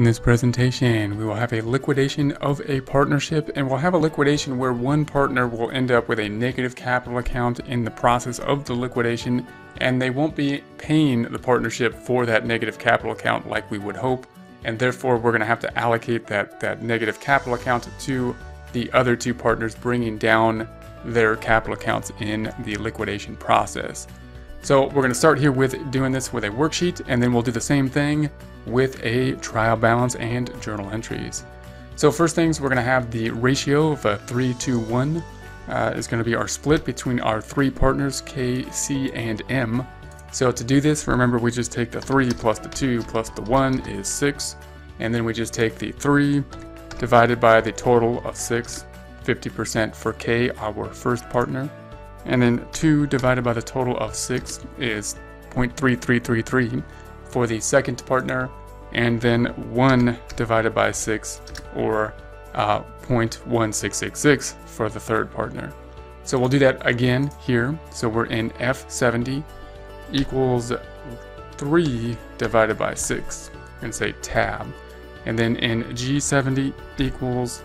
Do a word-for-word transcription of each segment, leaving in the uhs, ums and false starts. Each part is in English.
In this presentation, we will have a liquidation of a partnership, and we'll have a liquidation where one partner will end up with a negative capital account in the process of the liquidation, and they won't be paying the partnership for that negative capital account like we would hope, and therefore we're going to have to allocate that, that negative capital account to the other two partners, bringing down their capital accounts in the liquidation process. So we're going to start here with doing this with a worksheet, and then we'll do the same thing with a trial balance and journal entries. So first things, we're going to have the ratio of a three to one uh, is going to be our split between our three partners, K, C, and M. So to do this, remember, we just take the three plus the two plus the one is six, and then we just take the three divided by the total of six, fifty percent for K, our first partner. And then two divided by the total of six is zero point three three three three for the second partner, and then one divided by six, or uh, zero point one six six six for the third partner. So we'll do that again here. So we're in F seventy equals three divided by six, and say tab. And then in G seventy equals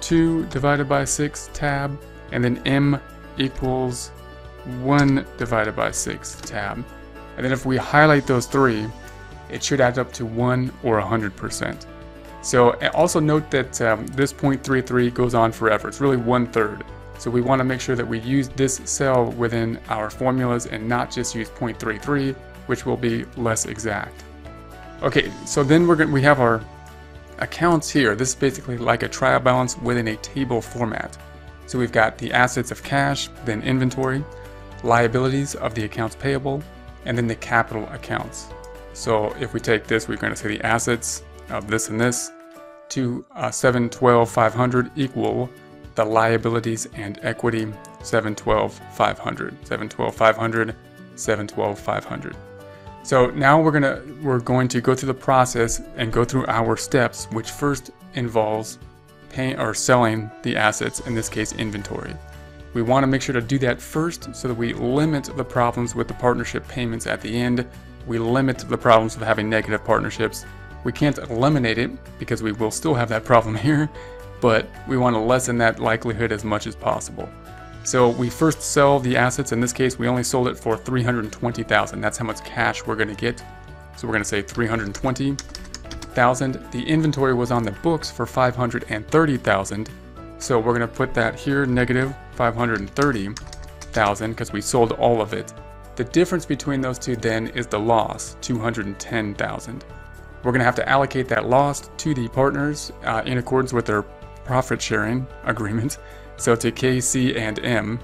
two divided by six, tab, and then M equals one divided by six, tab. And then if we highlight those three, it should add up to one or one hundred percent. So also note that um, this zero point three three goes on forever. It's really one third. So we want to make sure that we use this cell within our formulas and not just use zero point three three, which will be less exact. Okay, so then we're gonna, we have our accounts here. This is basically like a trial balance within a table format. So we've got the assets of cash, then inventory, liabilities of the accounts payable, and then the capital accounts. So if we take this, we're going to say the assets of this and this to uh, seven hundred twelve thousand five hundred equal the liabilities and equity, seven hundred twelve thousand five hundred, seven hundred twelve thousand five hundred, seven hundred twelve thousand five hundred. So now we're going to we're going to go through the process and go through our steps, which first involves paying or selling the assets, in this case inventory. We want to make sure to do that first so that we limit the problems with the partnership payments at the end. We limit the problems of having negative partnerships. We can't eliminate it because we will still have that problem here, but we want to lessen that likelihood as much as possible. So we first sell the assets. In this case, we only sold it for three hundred twenty thousand dollars. That's how much cash we're going to get. So we're going to say three hundred twenty thousand dollars. The inventory was on the books for five hundred thirty thousand dollars. So we're going to put that here, negative five hundred thirty thousand, because we sold all of it. The difference between those two then is the loss, two hundred ten thousand. We're going to have to allocate that loss to the partners uh, in accordance with their profit sharing agreement. So to K, C, and M.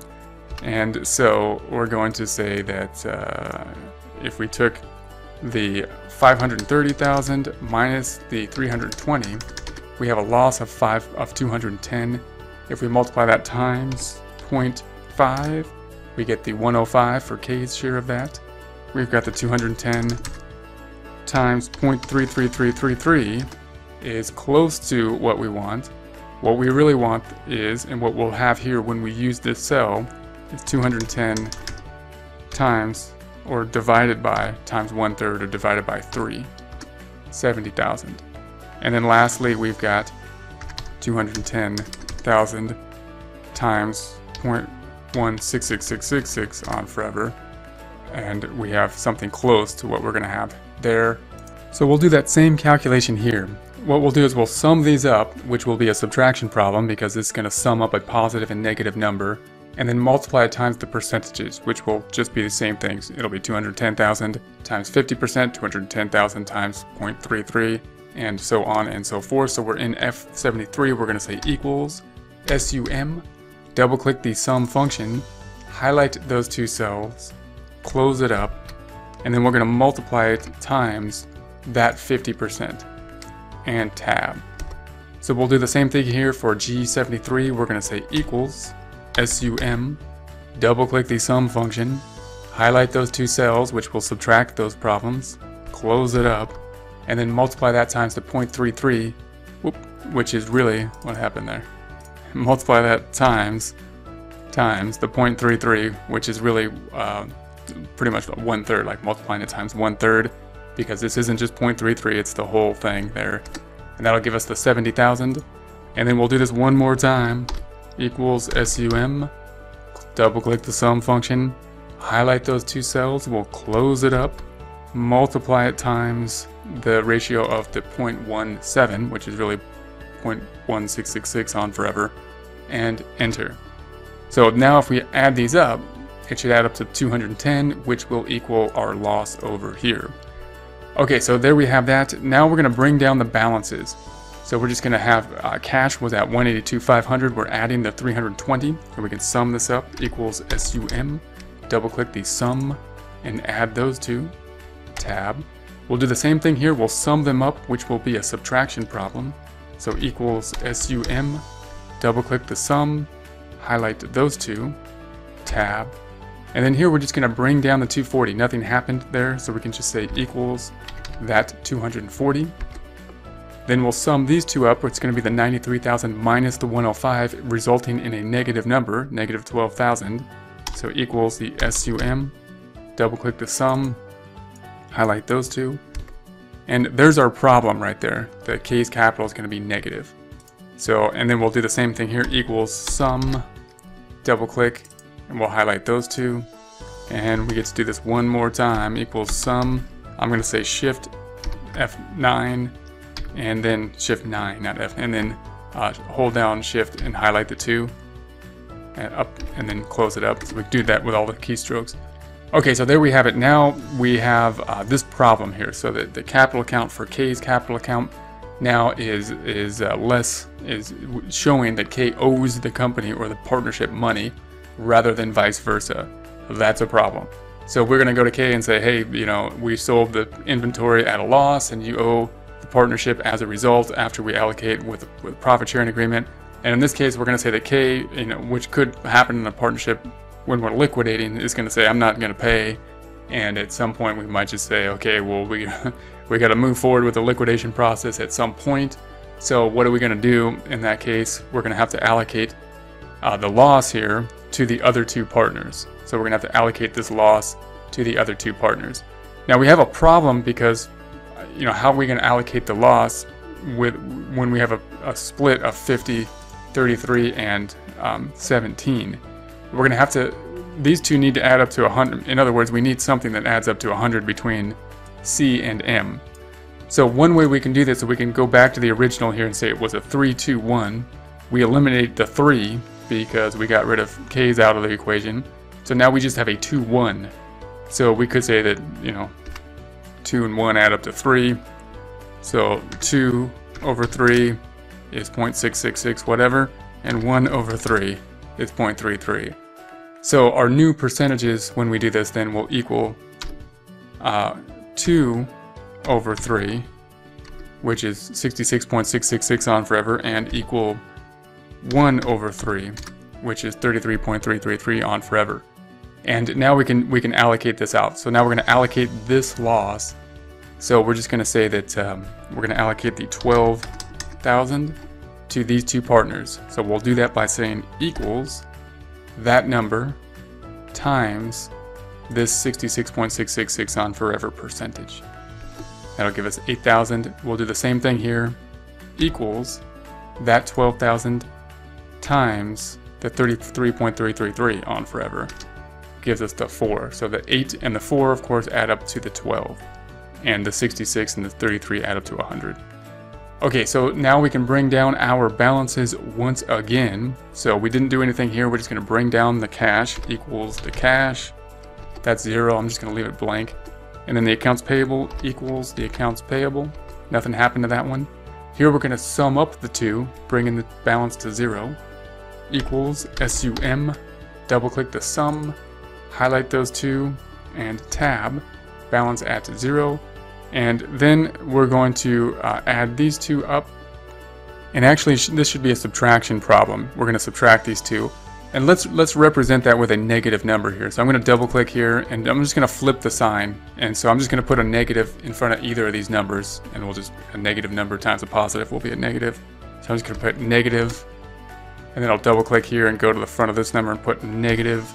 And so we're going to say that uh, if we took the five hundred thirty thousand minus the three hundred twenty, we have a loss of five of two hundred ten. If we multiply that times zero point five, we get the one hundred five for K's share of that. We've got the two hundred ten times zero point three three three three three is close to what we want. What we really want is, and what we'll have here when we use this cell, is two hundred ten times, or divided by, times one third, or divided by three, seventy thousand. And then lastly, we've got two hundred ten thousand times zero point one six six six six six on forever. And we have something close to what we're going to have there. So we'll do that same calculation here. What we'll do is we'll sum these up, which will be a subtraction problem because it's going to sum up a positive and negative number, and then multiply it times the percentages, which will just be the same things. It'll be two hundred ten thousand times fifty percent, two hundred ten thousand times zero point three three, and so on and so forth. So we're in F seventy-three, we're going to say equals S U M, double click the sum function, highlight those two cells, close it up, and then we're going to multiply it times that fifty percent, and tab. So we'll do the same thing here for G seventy-three, we're going to say equals S U M, double click the sum function, highlight those two cells, which will subtract those problems, close it up, and then multiply that times the zero point three three, whoop, which is really what happened there. Multiply that times, times the zero point three three, which is really uh, pretty much one third, like multiplying it times one third, because this isn't just zero point three three, it's the whole thing there. And that'll give us the seventy thousand. And then we'll do this one more time. Equals sum. Double click the sum function. Highlight those two cells. We'll close it up. Multiply it times the ratio of the zero point one seven, which is really zero point one six six six on forever, and enter. So now if we add these up, it should add up to two hundred ten, which will equal our loss over here. Okay, so there we have that. Now we're going to bring down the balances. So we're just going to have uh, cash was at one eighty-two thousand five hundred. We're adding the three hundred twenty, and we can sum this up. Equals sum. Double click the sum and add those two. Tab. We'll do the same thing here. We'll sum them up, which will be a subtraction problem. So equals sum. Double click the sum. Highlight those two. Tab. And then here we're just going to bring down the two forty. Nothing happened there, so we can just say equals that two hundred forty. Then we'll sum these two up. It's going to be the ninety-three thousand minus the one oh five, resulting in a negative number, negative twelve thousand. So equals the sum. Double click the sum. Highlight those two. And there's our problem right there. The K's capital is going to be negative. So, and then we'll do the same thing here. Equals sum. Double click. And we'll highlight those two, and we get to do this one more time. Equals sum. I'm going to say shift F nine, and then shift nine, not F, and then uh, hold down shift and highlight the two, and up, and then close it up. So we do that with all the keystrokes. Okay, so there we have it. Now we have uh, this problem here. So that the capital account for K's capital account now is is uh, less is showing that K owes the company or the partnership money, rather than vice versa. That's a problem. So we're gonna go to K and say, hey, you know, we sold the inventory at a loss and you owe the partnership as a result after we allocate with a profit sharing agreement. And in this case, we're gonna say that K, you know, which could happen in a partnership when we're liquidating, is gonna say, I'm not gonna pay. And at some point we might just say, okay, well, we, we gotta move forward with the liquidation process at some point. So what are we gonna do in that case? We're gonna have to allocate uh, the loss here to the other two partners. So we're gonna have to allocate this loss to the other two partners. Now we have a problem because, you know, how are we gonna allocate the loss with when we have a, a split of fifty, thirty-three, and um, seventeen? We're gonna have to, these two need to add up to one hundred. In other words, we need something that adds up to one hundred between C and M. So one way we can do this, so we can go back to the original here and say it was a three, two, one. We eliminate the three, because we got rid of K's out of the equation. So now we just have a two, one. So we could say that, you know, two and one add up to three. So two over three is zero point six six six whatever, and one over three is zero point three three. So our new percentages when we do this then will equal uh, two over three, which is sixty-six point six six six on forever, and equal one over three, which is thirty-three point three three three on forever. And now we can we can allocate this out. So now we're going to allocate this loss. So we're just going to say that um, we're going to allocate the twelve thousand to these two partners. So we'll do that by saying equals that number times this sixty-six point six six six on forever percentage. That'll give us eight thousand. We'll do the same thing here. Equals that twelve thousand times the thirty-three point three three three on forever, gives us the four. So the eight and the four, of course, add up to the twelve, and the sixty-six and the thirty-three add up to one hundred. Okay, so now we can bring down our balances once again. So we didn't do anything here. We're just going to bring down the cash. Equals the cash. That's zero. I'm just going to leave it blank. And then the accounts payable. Equals the accounts payable. Nothing happened to that one. Here we're going to sum up the two, bringing the balance to zero. Equals sum. Double click the sum, highlight those two, and tab. Balance at zero. And then we're going to uh, add these two up. And actually, this should be a subtraction problem. We're going to subtract these two, and let's let's represent that with a negative number here. So I'm going to double click here, and I'm just going to flip the sign. And so I'm just going to put a negative in front of either of these numbers, and we'll just, a negative number times a positive will be a negative. So I'm just going to put negative, and then I'll double click here and go to the front of this number and put negative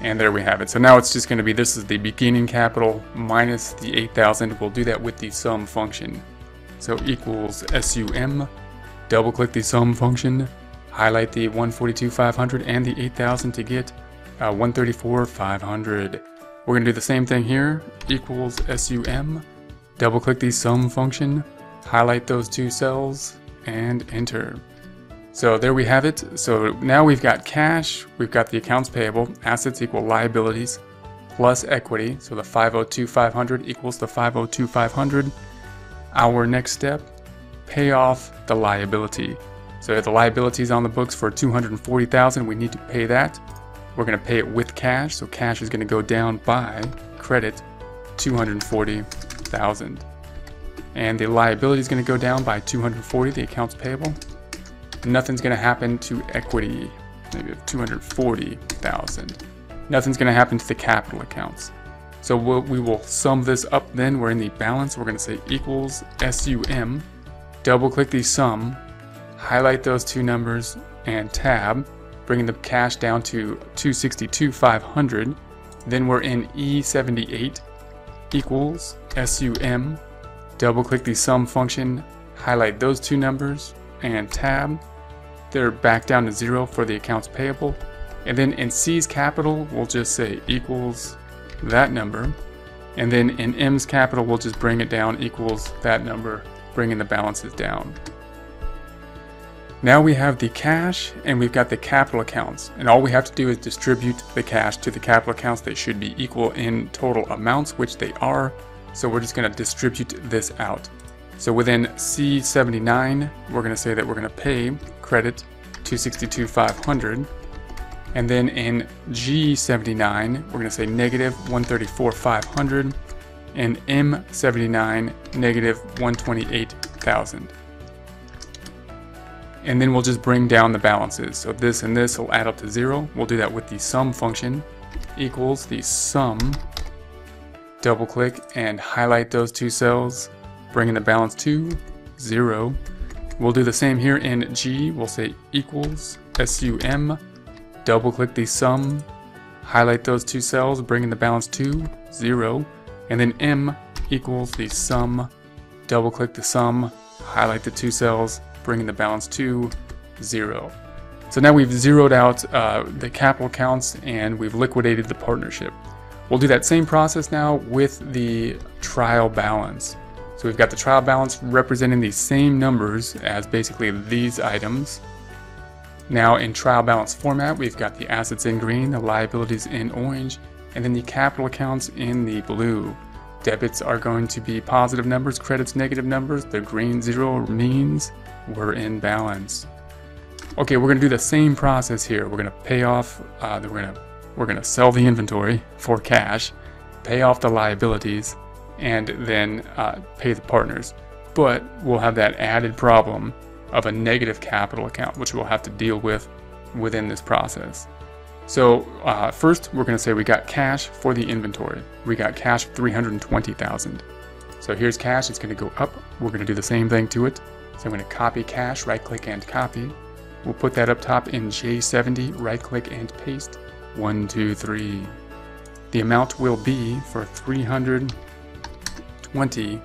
And there we have it. So now it's just going to be, this is the beginning capital minus the eight thousand. We'll do that with the sum function. So equals sum, double click the sum function, highlight the one forty-two thousand five hundred and the eight thousand to get uh, one thirty-four thousand five hundred. We're going to do the same thing here, equals sum, double click the sum function, highlight those two cells, and enter. So there we have it. So now we've got cash, we've got the accounts payable, assets equal liabilities, plus equity. So the five oh two thousand five hundred equals the five oh two thousand five hundred. Our next step, pay off the liability. So the liability is on the books for two hundred forty thousand dollars. We need to pay that. We're going to pay it with cash. So cash is going to go down by credit two hundred forty thousand dollars. And the liability is going to go down by two hundred forty thousand dollars, the accounts payable. Nothing's going to happen to equity, maybe two hundred forty thousand dollars. Nothing's going to happen to the capital accounts. So we'll, we will sum this up then. We're in the balance. We're going to say equals sum, double click the sum, highlight those two numbers and tab, bringing the cash down to two hundred sixty-two thousand five hundred. Then we're in E seventy-eight, equals sum, double click the sum function, highlight those two numbers and tab. They're back down to zero for the accounts payable. And then in C's capital, we'll just say equals that number. And then in M's capital, we'll just bring it down, equals that number, bringing the balances down. Now we have the cash and we've got the capital accounts, and all we have to do is distribute the cash to the capital accounts. They should be equal in total amounts, which they are. So we're just going to distribute this out. So within C seventy-nine, we're going to say that we're going to pay credit two hundred sixty-two thousand five hundred. And then in G seventy-nine, we're going to say negative one hundred thirty-four thousand five hundred. And M seventy-nine, negative one hundred twenty-eight thousand. And then we'll just bring down the balances. So this and this will add up to zero. We'll do that with the sum function, equals the sum, double click and highlight those two cells, bringing the balance to zero. We'll do the same here in G. We'll say equals sum, double click the sum, highlight those two cells, bringing the balance to zero. And then M equals the sum, double click the sum, highlight the two cells, bringing the balance to zero. So now we've zeroed out uh, the capital accounts and we've liquidated the partnership. We'll do that same process now with the trial balance. So we've got the trial balance representing the same numbers as basically these items. Now in trial balance format, we've got the assets in green, the liabilities in orange, and then the capital accounts in the blue. Debits are going to be positive numbers, credits negative numbers. The green zero means we're in balance. Okay, we're gonna do the same process here. We're gonna pay off, uh, we're gonna, we're gonna sell the inventory for cash, pay off the liabilities, and then uh, pay the partners. But we'll have that added problem of a negative capital account, which we'll have to deal with within this process. So uh, first, we're going to say we got cash for the inventory. We got cash three hundred twenty thousand dollars. So here's cash. It's going to go up. We're going to do the same thing to it. So I'm going to copy cash, right-click and copy. We'll put that up top in J seventy, right-click and paste. One, two, three. The amount will be for three hundred twenty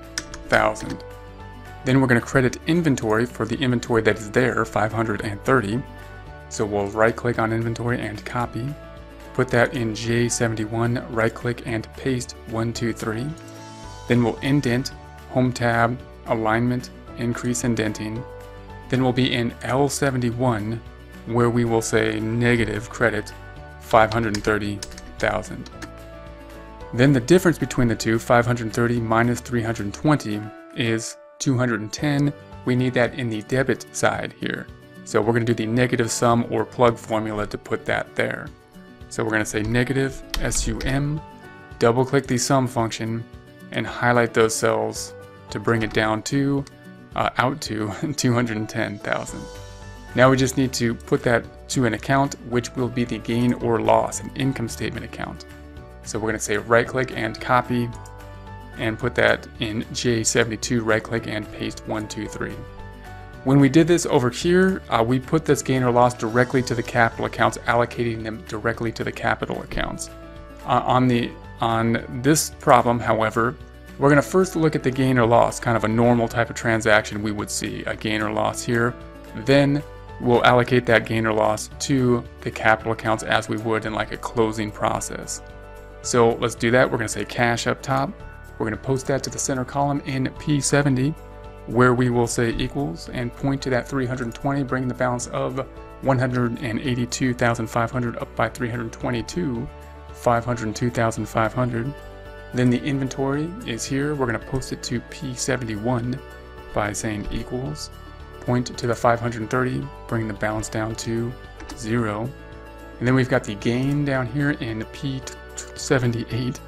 thousand dollars. Then we're going to credit inventory for the inventory that is there, five hundred thirty thousand dollars. So we'll right-click on inventory and copy. Put that in J seventy-one, right-click and paste one two three. Then we'll indent, home tab, alignment, increase indenting. Then we'll be in L seventy-one, where we will say negative credit five hundred thirty thousand. Then the difference between the two, five hundred thirty minus three hundred twenty, is two hundred ten. We need that in the debit side here. So we're going to do the negative sum or plug formula to put that there. So we're going to say negative sum, double click the sum function, and highlight those cells to bring it down to, uh, out to two hundred ten thousand. Now we just need to put that to an account, which will be the gain or loss, an income statement account. So we're going to say right click and copy, and put that in J seventy-two, right click and paste one two three. When we did this over here, uh, we put this gain or loss directly to the capital accounts, allocating them directly to the capital accounts. Uh, on, the, on this problem, however, we're going to first look at the gain or loss, kind of a normal type of transaction we would see, a gain or loss here. Then we'll allocate that gain or loss to the capital accounts as we would in like a closing process. So let's do that. We're going to say cash up top. We're going to post that to the center column in P seventy, where we will say equals and point to that three hundred twenty, bringing the balance of one hundred eighty-two thousand five hundred up by three hundred twenty-two, five hundred two thousand five hundred. Then the inventory is here. We're going to post it to P seventy-one by saying equals, point to the five hundred thirty, bring the balance down to zero. And then we've got the gain down here in P seventy-eight.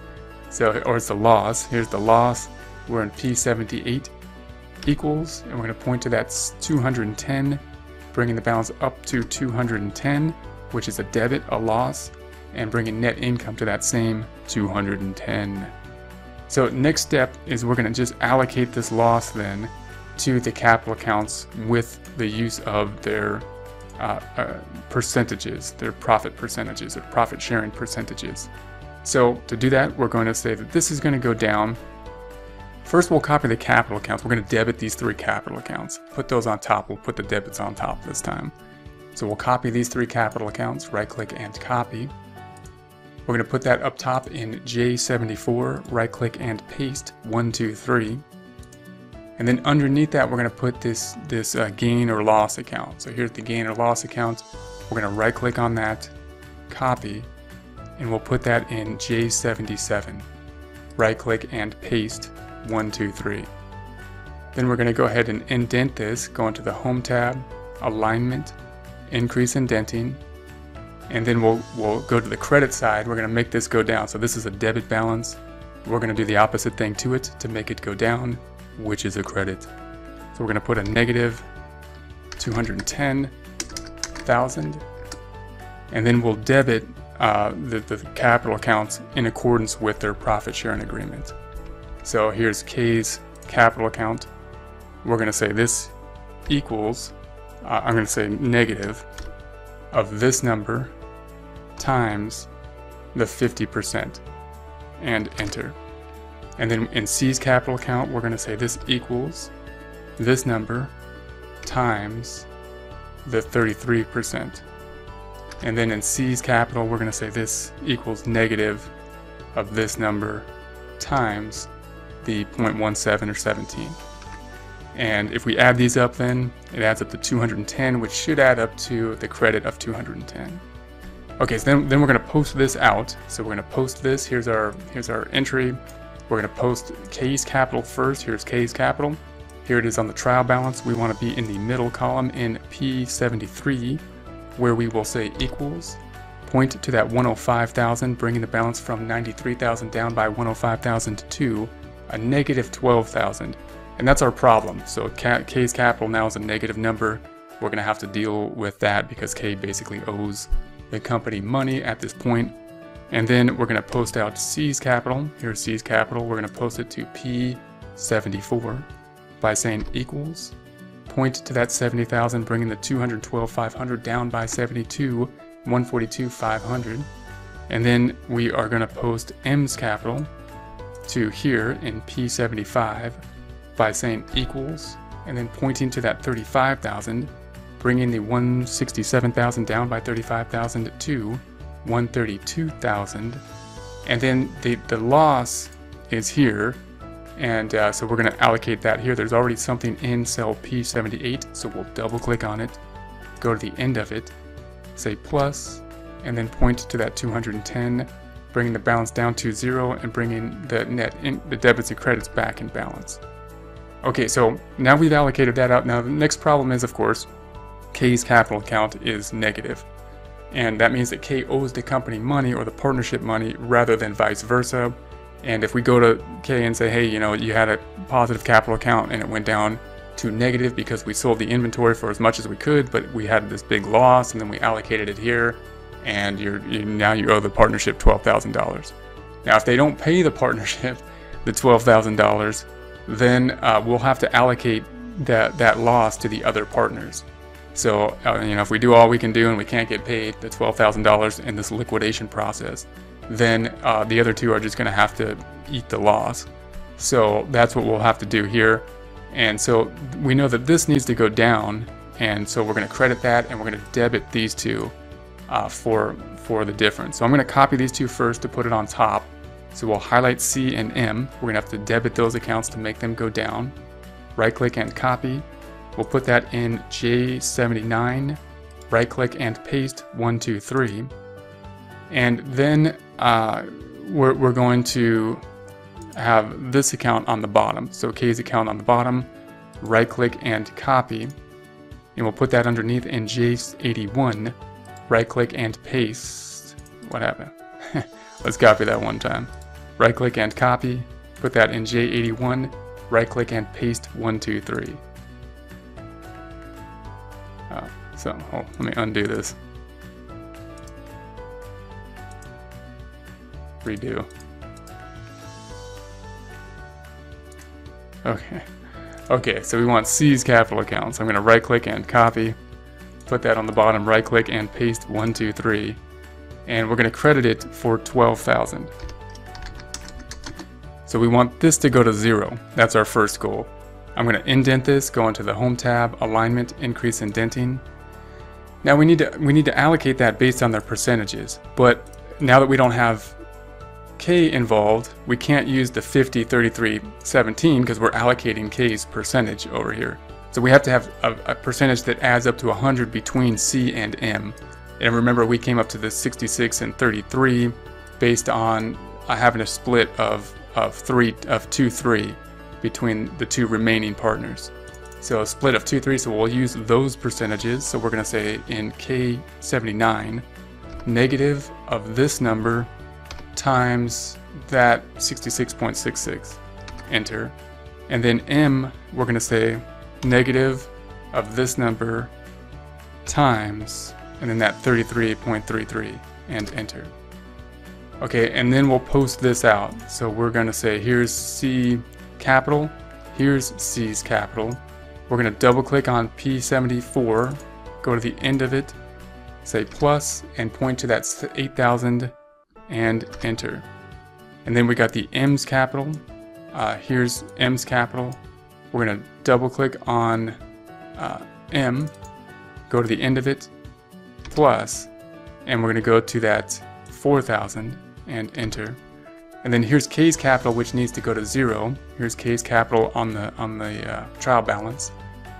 So, or it's the loss. Here's the loss. We're in P seventy-eight. Equals, and we're going to point to that two hundred ten, bringing the balance up to two hundred ten, which is a debit, a loss, and bringing net income to that same two hundred ten. So next step is we're going to just allocate this loss then to the capital accounts with the use of their uh, uh, percentages, their profit percentages, their profit sharing percentages. So to do that, we're going to say that this is going to go down. First, we'll copy the capital accounts. We're going to debit these three capital accounts. Put those on top. We'll put the debits on top this time. So we'll copy these three capital accounts, right-click and copy. We're going to put that up top in J seventy-four, right-click and paste, one, two, three. And then underneath that, we're going to put this, this uh, gain or loss account. So here's the gain or loss account. We're going to right-click on that, copy, and we'll put that in J seventy-seven, right-click and paste, one, two, three. Then we're going to go ahead and indent this, go into the Home tab, Alignment, Increase Indenting, and then we'll, we'll go to the credit side. We're going to make this go down. So this is a debit balance. We're going to do the opposite thing to it to make it go down, which is a credit. So we're going to put a negative two hundred ten thousand, and then we'll debit uh, the, the capital accounts in accordance with their profit sharing agreement. So here's K's capital account. We're going to say this equals, uh, I'm going to say negative of this number times the fifty percent and enter. And then in C's capital account, we're going to say this equals this number times the thirty-three percent. And then in C's capital, we're going to say this equals negative of this number times the zero point one seven or seventeen. And if we add these up, then it adds up to two hundred ten, which should add up to the credit of two hundred ten. Okay, so then, then we're going to post this out. So we're going to post this. Here's our, here's our entry. We're going to post K's capital first. Here's K's capital. Here it is on the trial balance. We want to be in the middle column in P seventy-three, where we will say equals, point to that one hundred five thousand, bringing the balance from ninety-three thousand down by one hundred five thousand to a negative twelve thousand. And that's our problem. So K's capital now is a negative number. We're going to have to deal with that because K basically owes the company money at this point. And then we're going to post out C's capital. Here's C's capital. We're going to post it to P seventy-four by saying equals, point to that seventy thousand, bringing the two hundred twelve thousand five hundred down by seventy-two thousand one hundred forty-two thousand five hundred. And then we are going to post M's capital to here in P seventy-five by saying equals and then pointing to that thirty-five thousand, bringing the one hundred sixty-seven thousand down by thirty-five thousand to one hundred thirty-two thousand. And then the, the loss is here. And uh, so we're going to allocate that here. There's already something in cell P seventy-eight, so we'll double click on it, go to the end of it, say plus, and then point to that two hundred ten, bringing the balance down to zero and bringing the net in, the debits and credits back in balance. Okay, so now we've allocated that out. Now the next problem is, of course, K's capital account is negative. And that means that K owes the company money or the partnership money rather than vice versa. And if we go to K and say, hey, you know, you had a positive capital account and it went down to negative because we sold the inventory for as much as we could, but we had this big loss and then we allocated it here. And you're, you, now you owe the partnership twelve thousand dollars. Now, if they don't pay the partnership the twelve thousand dollars, then uh, we'll have to allocate that that loss to the other partners. So uh, you know, if we do all we can do and we can't get paid the twelve thousand dollars in this liquidation process, then uh, the other two are just going to have to eat the loss. So that's what we'll have to do here. And so we know that this needs to go down, and so we're going to credit that and we're going to debit these two uh, for for the difference. So I'm going to copy these two first to put it on top. So we'll highlight C and M. We're going to have to debit those accounts to make them go down. Right click and copy. We'll put that in J seventy-nine, right click and paste one two three. And then uh, we're, we're going to have this account on the bottom. So K's account on the bottom, right click and copy. And we'll put that underneath in J eighty-one, right click and paste. What happened? Let's copy that one time. Right click and copy, put that in J eighty-one, right click and paste one two three. Uh, so oh, let me undo this. Redo. Okay. Okay, so we want C's capital account. So I'm going to right click and copy, put that on the bottom, right click and paste one two three, and we're going to credit it for twelve thousand. So we want this to go to zero. That's our first goal. I'm going to indent this, go into the Home tab, Alignment, Increase Indenting. Now we need to we need to allocate that based on their percentages, but now that we don't have K involved, we can't use the fifty, thirty-three, seventeen because we're allocating K's percentage over here. So we have to have a, a percentage that adds up to one hundred between C and M. And remember, we came up to the sixty-six and thirty-three based on uh, having a split of of three of two three. between the two remaining partners. So a split of two three, so we'll use those percentages. So we're going to say in K seventy-nine, negative of this number times that sixty-six point six six, enter. And then M, we're going to say negative of this number times, and then that thirty-three point three three, and enter. Okay, and then we'll post this out. So we're going to say here's C capital, here's C's capital. We're going to double click on P seventy-four, go to the end of it, say plus, and point to that eight thousand and enter. And then we got the M's capital. Uh, here's M's capital. We're going to double click on uh, M, go to the end of it, plus, and we're going to go to that four thousand and enter. And then here's K's capital, which needs to go to zero. Here's K's capital on the on the uh, trial balance.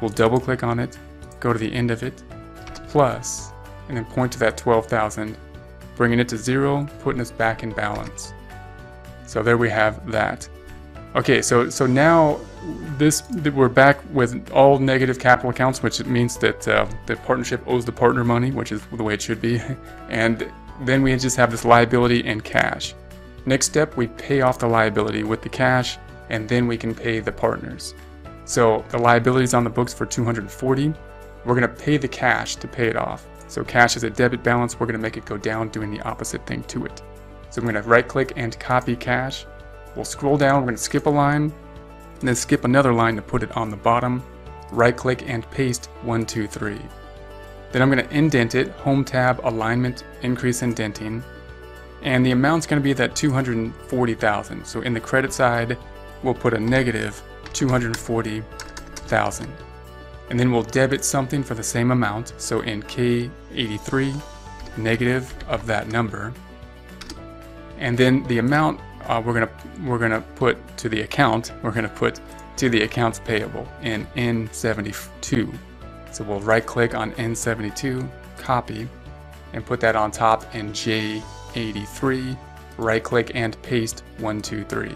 We'll double click on it, go to the end of it, plus, and then point to that twelve thousand, bringing it to zero, putting us back in balance. So there we have that. Okay, so so now this we're back with all negative capital accounts, which means that uh, the partnership owes the partner money, which is the way it should be. And then we just have this liability and cash. Next step, we pay off the liability with the cash, and then we can pay the partners. So the liability is on the books for two hundred forty. We're going to pay the cash to pay it off. So cash is a debit balance. We're going to make it go down, doing the opposite thing to it. So I'm going to right click and copy cash. We'll scroll down. We're going to skip a line, and then skip another line to put it on the bottom. Right click and paste one, two, three. Then I'm going to indent it. Home tab, alignment, increase indenting. And the amount's going to be that two hundred forty thousand. So in the credit side, we'll put a negative two hundred forty thousand. And then we'll debit something for the same amount. So in K eighty-three, negative of that number. And then the amount uh, we're going to we're going to put to the account, we're going to put to the accounts payable in N seventy-two. So we'll right click on N seventy-two, copy, and put that on top in J eighty-three, right click and paste one two three.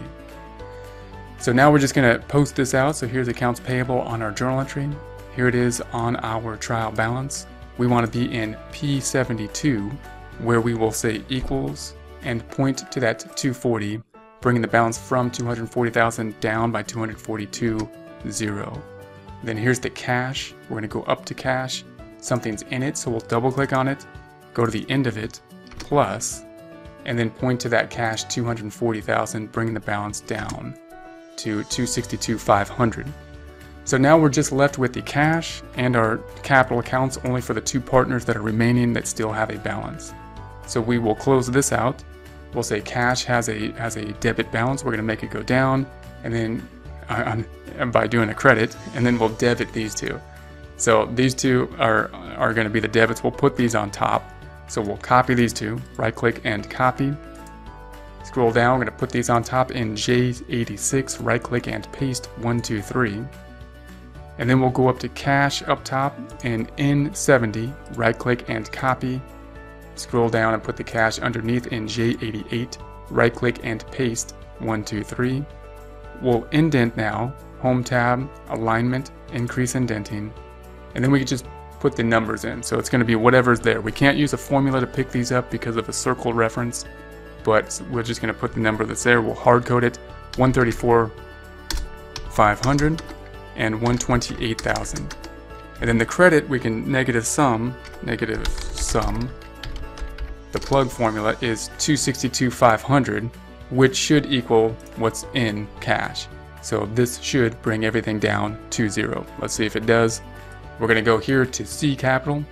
So now we're just going to post this out. So here's accounts payable on our journal entry. Here it is on our trial balance. We want to be in P seventy-two, where we will say equals and point to that two hundred forty, bringing the balance from two hundred forty thousand down by two hundred forty-two, zero. Then here's the cash. We're going to go up to cash. Something's in it, so we'll double click on it, go to the end of it, plus, and then point to that cash two hundred forty thousand, bringing the balance down to two hundred sixty-two thousand five hundred. So now we're just left with the cash and our capital accounts only for the two partners that are remaining that still have a balance. So we will close this out. We'll say cash has a has a debit balance. We're going to make it go down, and then uh, by doing a credit, and then we'll debit these two. So these two are are going to be the debits. We'll put these on top. So we'll copy these two. Right click and copy. Scroll down. We're going to put these on top in J eighty-six. Right click and paste one two three. And then we'll go up to cash up top in N seventy, right click and copy. Scroll down and put the cash underneath in J eighty-eight, right click and paste one two three. We'll indent now, home tab, alignment, increase indenting. And then we can just put the numbers in. So it's going to be whatever's there. We can't use a formula to pick these up because of a circle reference, but we're just going to put the number that's there. We'll hard code it one thirty-four thousand five hundred. And one hundred twenty-eight thousand. And then the credit, we can negative sum, negative sum. The plug formula is two hundred sixty-two thousand five hundred, which should equal what's in cash. So this should bring everything down to zero. Let's see if it does. We're going to go here to C capital.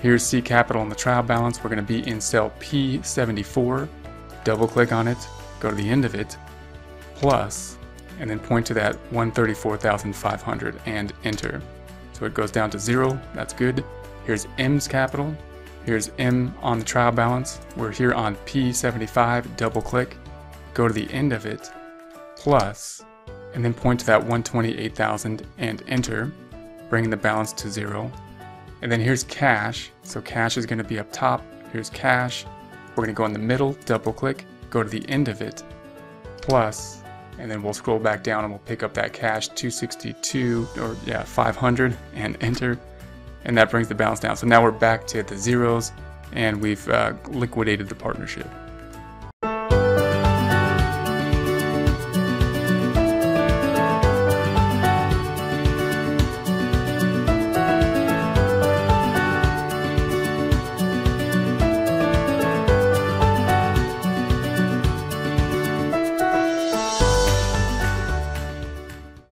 Here's C capital on the trial balance. We're going to be in cell P seventy-four. Double click on it, go to the end of it, plus, and then point to that one hundred thirty-four thousand five hundred and enter. So it goes down to zero, that's good. Here's M's capital, here's M on the trial balance. We're here on P seventy-five, double click, go to the end of it, plus, and then point to that one hundred twenty-eight thousand and enter, bringing the balance to zero. And then here's cash, so cash is gonna be up top, here's cash. We're gonna go in the middle, double click, go to the end of it, plus, and then we'll scroll back down and we'll pick up that cash two hundred sixty-two or yeah five hundred and enter, and that brings the balance down. So now we're back to the zeros and we've uh, liquidated the partnership.